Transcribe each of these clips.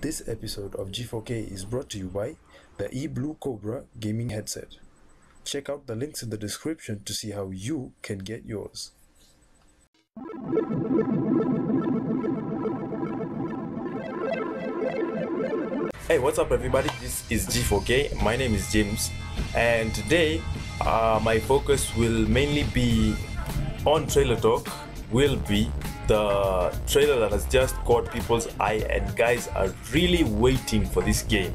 This episode of G4K is brought to you by the eBlue Cobra gaming headset. Check out the links in the description to see how you can get yours. Hey, what's up everybody? This is G4K. My name is James, and today my focus will mainly be on trailer talk. Will be the trailer that has just caught people's eye, and guys are really waiting for this game,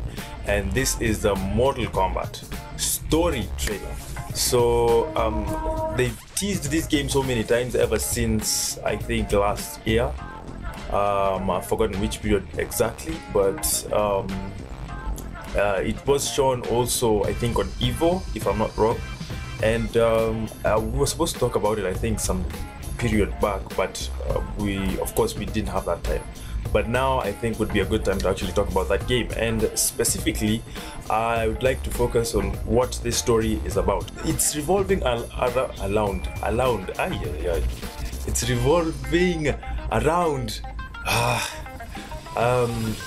and this is the Mortal Kombat story trailer. So they've teased this game so many times ever since I think last year. I've forgotten which period exactly, but it was shown also I think on Evo, if I'm not wrong, and we were supposed to talk about it I think some period back, but of course we didn't have that time. But now I think would be a good time to actually talk about that game, and specifically I would like to focus on what this story is about. It's revolving around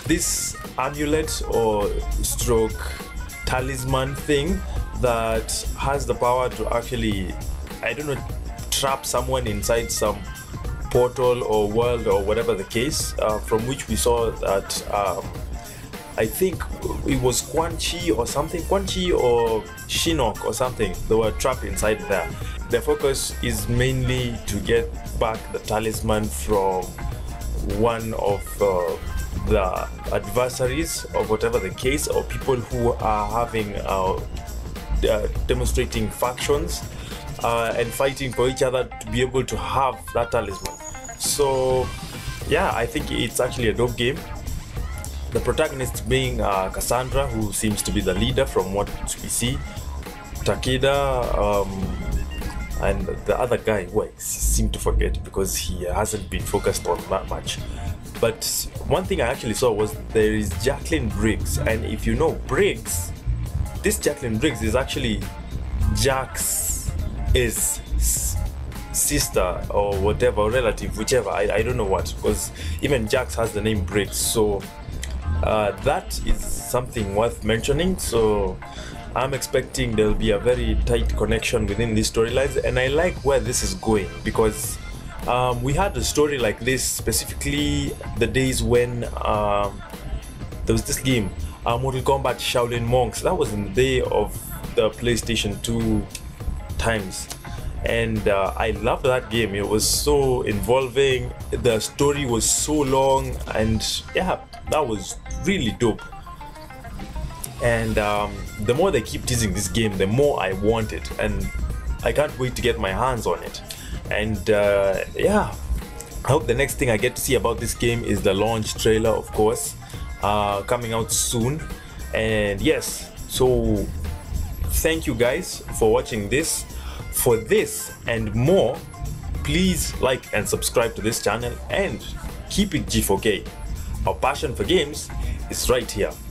this amulet or stroke talisman thing that has the power to actually, I don't know, trap someone inside some portal or world or whatever the case, from which we saw that I think it was Quan Chi or Shinnok or something, they were trapped inside there. Their focus is mainly to get back the talisman from one of the adversaries or whatever the case, or people who are having demonstrating factions and fighting for each other to be able to have that talisman. So yeah, I think it's actually a dope game. The protagonist being Cassandra, who seems to be the leader from what we see, Takeda, and the other guy who I seem to forget because he hasn't been focused on that much. But one thing I actually saw was there is Jacqueline Briggs, and if you know Briggs, this Jacqueline Briggs is actually Jax. Is sister or whatever, relative, whichever, I don't know what, because even Jax has the name Briggs. So that is something worth mentioning. So I'm expecting there'll be a very tight connection within these storylines, and I like where this is going, because we had a story like this specifically the days when there was this game, Mortal Kombat Shaolin Monks. That was in the day of the PlayStation 2 times, and I loved that game. It was so involving, the story was so long, and yeah, that was really dope. And the more they keep teasing this game, the more I want it, and I can't wait to get my hands on it. And yeah, I hope the next thing I get to see about this game is the launch trailer, of course, coming out soon. And yes, so thank you guys for watching this. For this and more, please like and subscribe to this channel, and keep it G4K. Our passion for games is right here.